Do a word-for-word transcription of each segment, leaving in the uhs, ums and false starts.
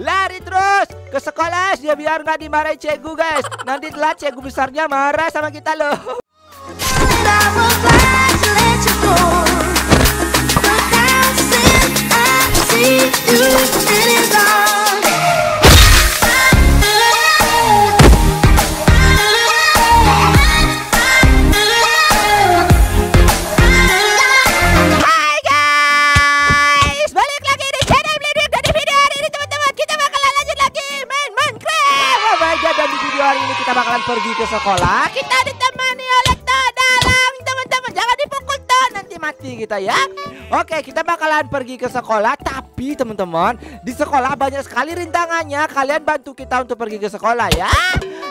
lari terus ke sekolah dia biar nggak dimarahin cikgu guys. Nanti telat cikgu besarnya marah sama kita loh. Pergi ke sekolah, kita ditemani oleh Todorang. Teman-teman jangan dipukul tuh, nanti mati kita ya. Oke, kita bakalan pergi ke sekolah. Tapi teman-teman, di sekolah banyak sekali rintangannya. Kalian bantu kita untuk pergi ke sekolah ya.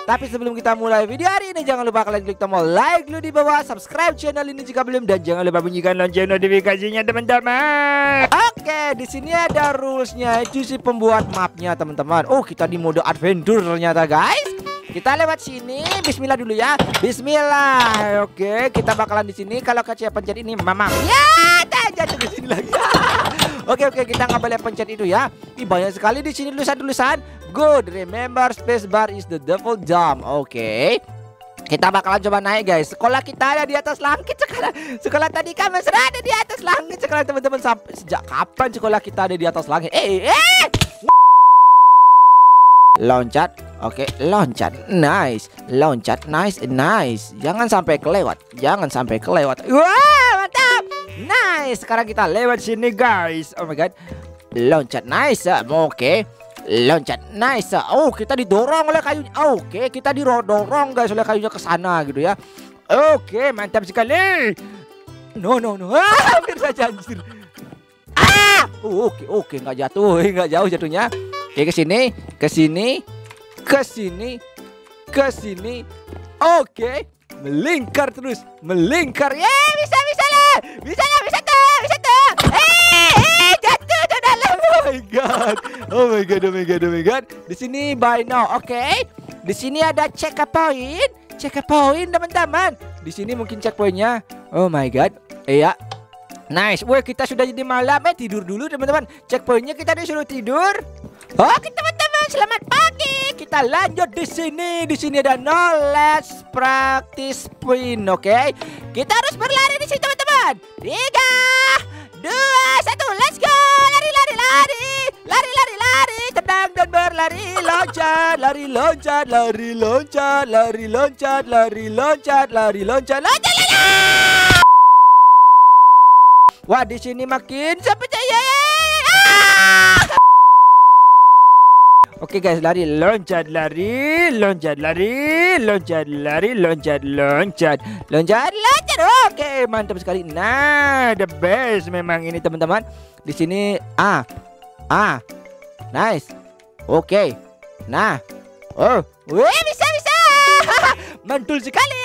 Tapi sebelum kita mulai video hari ini, jangan lupa kalian klik tombol like dulu di bawah, subscribe channel ini jika belum, dan jangan lupa bunyikan lonceng notifikasinya teman-teman. Oke, di sini ada rulesnya. Itu si pembuat mapnya teman-teman. Oh, kita di mode adventure ternyata guys. Kita lewat sini, bismillah dulu ya. Bismillah. Oke, kita bakalan di sini kalau kecil pencet ini, mama. Ya, jatuh ke sini lagi. Oke, oke, kita nggak boleh pencet itu ya. Ih, banyak sekali di sini tulisan-tulisan. Good, remember space bar is the devil jump. Oke. Kita bakalan coba naik guys. Sekolah kita ada di atas langit sekarang. Sekolah tadi kan mesra ada di atas langit sekarang teman-teman. Sejak kapan sekolah kita ada di atas langit? Eh, eh. eh. Loncat, oke, okay. Loncat, nice, loncat, nice, nice. Jangan sampai kelewat, jangan sampai kelewat. Wow, mantap, nice. Sekarang kita lewat sini guys. Oh my god, loncat, nice, oke, okay. Loncat, nice. Oh, kita didorong oleh kayunya. Oke, okay. Kita didorong guys oleh kayunya ke sana gitu ya. Oke, okay. Mantap sekali. No, no, no, ah, hampir saja anjir. Ah, oke, oke, nggak jatuh, nggak jauh jatuhnya. Oke, ke sini, ke sini, ke sini, ke sini. Oke, melingkar terus, melingkar. Ya, bisa, bisa lah, bisa lah, bisa tuh, bisa tuh. Eh, eh, jatuh ke dalam. Oh my god, oh my god, oh my god, oh my god. Di sini by now, oke. Okay. Di sini ada checkpoint, checkpoint teman-teman. Di sini mungkin checkpointnya. Oh my god, iya. Nice, wah kita sudah jadi malam, eh tidur dulu teman-teman. Checkpointnya kita disuruh tidur. Oke teman-teman, selamat pagi. Kita lanjut di sini, di sini ada knowledge practice sprint, oke? Okay? Kita harus berlari di sini teman-teman. Tiga, dua, satu, let's go! Lari, lari, lari, lari, lari, lari, tendang dan berlari, loncat, lari, loncat, lari, loncat, lari, loncat, lari, loncat, lari, loncat, loncat, loncat. Wah, di sini makin saya percaya. Ah! Oke guys, lari, loncat, lari, loncat, lari, loncat, lari, loncat, loncat, loncat, loncat. Oke, mantap sekali. Nah, the best memang ini teman-teman. Di sini, ah, ah, nice. Oke, nah, oh, wih, bisa, bisa. Mantul sekali.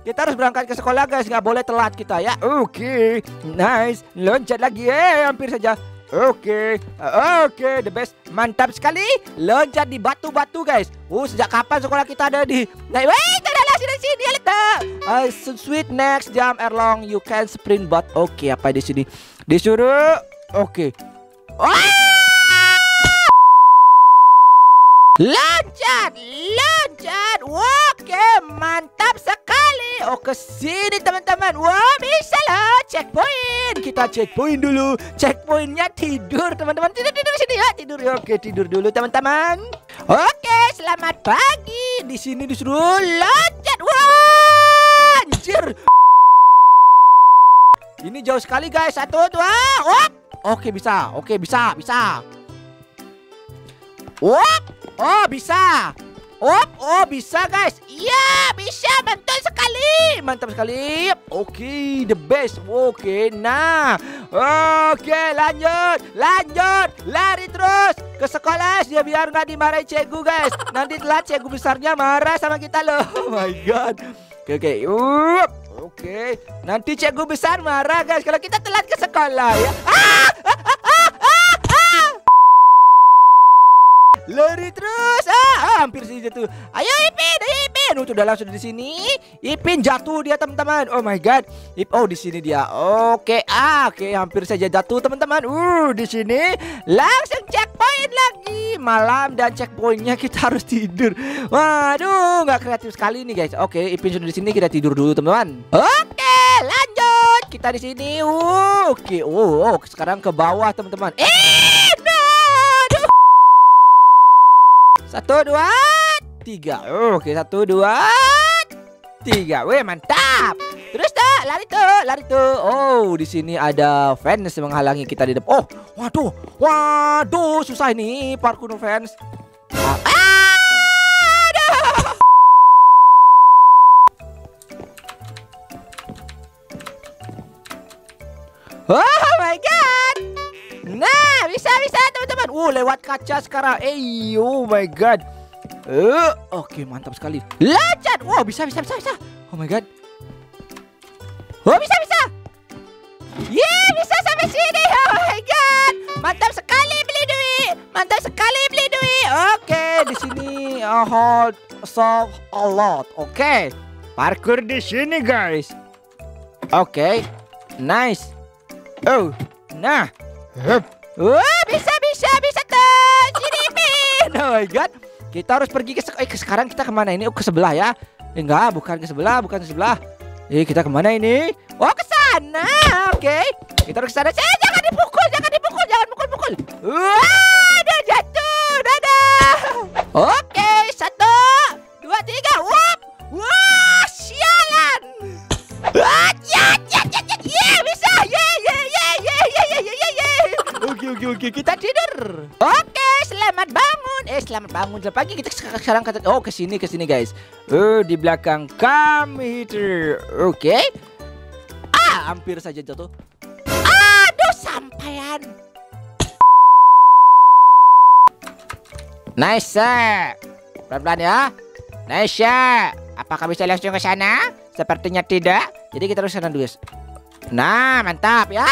Kita harus berangkat ke sekolah guys, nggak boleh telat kita ya. Oke, okay. Nice, loncat lagi, eh hampir saja. Oke, okay. uh, oke, okay. The best, mantap sekali. Loncat di batu-batu guys. Uh, sejak kapan sekolah kita ada di? Nah, wait, ada sini sini letak. Uh, sweet next jam erlong you can sprint but oke okay, apa di sini? Disuruh, oke. Okay. Loncat, loncat, oke, okay. Mantap sekali. Oh, ke sini teman-teman. Wah, bisa lah checkpoint. Kita checkpoint dulu. Checkpointnya tidur teman-teman. Tidur tidur sini ya, tidur. Oke, tidur dulu teman-teman. Oke, selamat pagi. Di sini disuruh loncat. Wah, anjir. Ini jauh sekali guys. Satu, dua, op. Oke, bisa. Oke, bisa, bisa. Op. Oh, bisa. Op, oh bisa guys. Iya, bisa, betul sekali. Mantap sekali. Oke, the best. Oke, nah. Oke, lanjut. Lanjut. Lari terus ke sekolah dia biar nggak dimarahin cikgu guys. Nanti telat cikgu besarnya marah sama kita loh. Oh my god. Oke, oke. Up. Oke. Nanti cikgu besar marah guys kalau kita telat ke sekolah ya. Ah! Lari terus, ah, ah hampir saja jatuh. Ayo Ipin, ayo Ipin, Aduh, sudah langsung di sini. Ipin jatuh dia, teman-teman. Oh my god. Ip, oh di sini dia. Oke, ah, oke, hampir saja jatuh, teman-teman. Uh, di sini langsung checkpoint lagi. Malam dan checkpointnya kita harus tidur. Waduh, nggak kreatif sekali nih, guys. Oke, Ipin sudah di sini, kita tidur dulu, teman-teman. Oke, lanjut. Kita di sini. Uh, oke. Oh, oh, sekarang ke bawah, teman-teman. Eh, no, no. Satu, dua, tiga. Oh, oke, satu, dua, tiga. Weh, mantap. Terus tuh, lari tuh, lari tuh. Oh, di sini ada fans yang menghalangi kita di depan. Oh, waduh, waduh, susah ini parkour fans. Ah, aduh. Oh my god. Nah, bisa bisa teman-teman. Uh, lewat kaca sekarang. Eh, oh my god. Uh, oke, okay, mantap sekali. Loncat. Wow, bisa bisa bisa bisa. Oh my god. Oh bisa bisa, yeah, bisa sampai sini. Oh my god, mantap sekali beli duit, mantap sekali beli duit. Oke, okay, di sini uh, hold solve a lot. Oke, okay. Parkour di sini guys. Oke, okay. Nice. Oh, nah, oh bisa bisa bisa tuh. Sini Ipin. Oh my god, kita harus pergi ke eh, sekarang kita kemana ini? Oh ke sebelah ya? Eh, enggak, bukan ke sebelah, bukan ke sebelah. Eh, kita kemana ini? Oh, ke sana. Oke, okay. Kita harus ke sana. Eh, jangan dipukul, jangan dipukul, jangan pukul-pukul. Wah, dia jatuh. Dadah. Oke, okay. Satu, dua, tiga. Wop. Wah, sialan. Wah, ya, ya, ya, ya, yeah, bisa. Ya, ya, ya, ya, ya, ya, ya, ya. Oke, oke, oke. Kita tidur. Oke, okay. Selamat bangun. Eh, selamat bangun. Selamat pagi. Kita sekarang kata oh, ke sini, ke sini, guys. Uh, di belakang kami itu. Oke. Okay. Ah, hampir saja jatuh. Aduh, sampean. Nice. Pelan-pelan ya. Nice. Apakah bisa langsung ke sana? Sepertinya tidak. Jadi kita harus sana dulu, guys. Nah, mantap ya.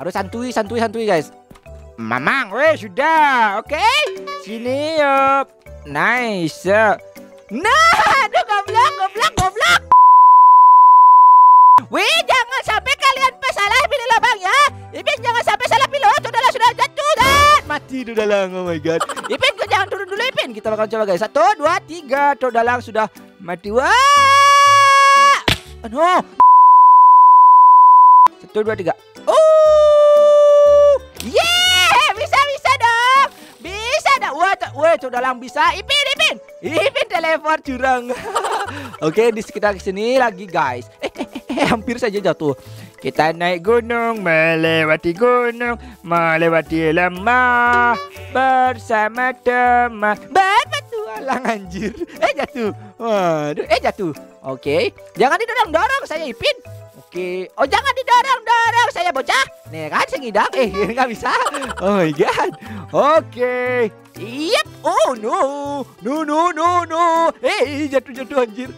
Harus santui, santui, santui, guys. Mamang, weh, sudah. Oke. Okay. Sini, yuk. Nice. Nah, aduh, goblok, goblok, goblok. Wih, jangan sampai kalian salah pilih lubang ya. Ipin jangan sampai salah pilih. Oh, sudahlah, sudah jatuh dan mati Dodalang. Oh my god. Ipin, jangan turun dulu, Ipin. Kita bakal coba, guys. Satu, dua, tiga. Dodalang sudah mati. Wah. Aduh. Satu, dua, tiga. Oh. Yeah, bisa, bisa dong. Bisa dong. Wah, wah, Dodalang bisa. Ipin, Ipin. Ipin telepon curang. Oke, di sekitar sini lagi guys. Eh, eh, eh, hampir saja jatuh. Kita naik gunung, melewati gunung, melewati lemah, bersama teman. Berpetualang anjir. Eh jatuh. Waduh, eh jatuh. Oke, jangan didorong-dorong saya Ipin. Oke. Oh jangan didorong-dorong saya bocah. Nih kan sengidang. Eh nggak bisa. Oh my god. Oke. Yep. Oh no. No no no no. Eh jatuh-jatuh anjir.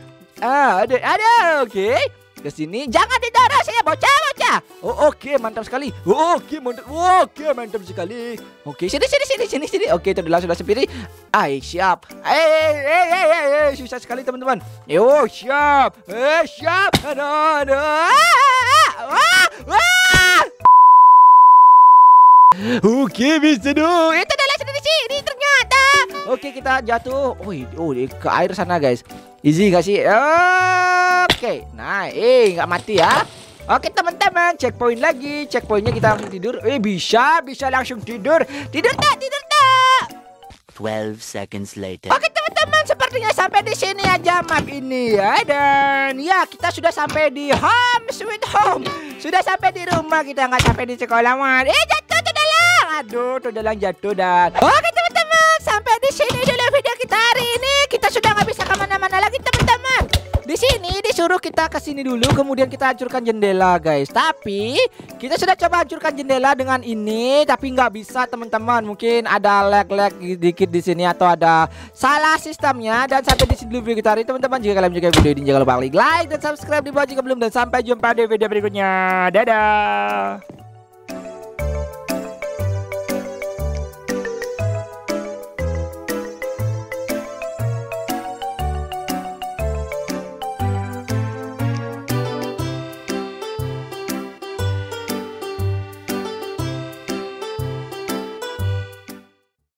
Ah, ada ada oke. Okay. Ke sini. Jangan didorong saya bocah-bocah. Oh oke, okay. Mantap sekali. Oh, oke, okay. Mantap. Oh, oke, okay. Mantap sekali. Oke, okay. Sini sini sini sini sini. Oke, okay. Sudah sudah sendiri. Ai, siap. Eh eh eh eh susah sekali teman-teman. Yo, siap. Eh, siap. Aduh, aduh. Wah, wah. Oke, bisa dong. Itu adalah sini sini ternyata. Oke, kita jatuh. Oh, oh ke air sana, guys. Easy gak sih? Oke. Nah, eh nggak mati ya. Oke, teman-teman, checkpoint lagi. Checkpointnya kita langsung tidur. Eh, bisa, bisa langsung tidur. Tidur tak? Tidur tak? twelve seconds later. Oke, teman-teman, sepertinya sampai di sini aja map ini ya. Dan ya, kita sudah sampai di home sweet home. Sudah sampai di rumah, kita nggak sampai di sekolahan. Eh, jatuh Dodalang. Aduh, Dodalang jatuh dan. Oke, teman-teman, sampai di sini dulu video kita hari ini. Kita sudah nggak bisa kemana-mana lagi, teman-teman. Di sini disuruh kita ke sini dulu, kemudian kita hancurkan jendela, guys. Tapi kita sudah coba hancurkan jendela dengan ini, tapi nggak bisa, teman-teman. Mungkin ada lag-lag dikit di sini atau ada salah sistemnya. Dan sampai di sini dulu video kita hari, teman-teman. Jika kalian menyukai video ini, jangan lupa like, like dan subscribe di bawah jika belum. Dan sampai jumpa di video berikutnya. Dadah.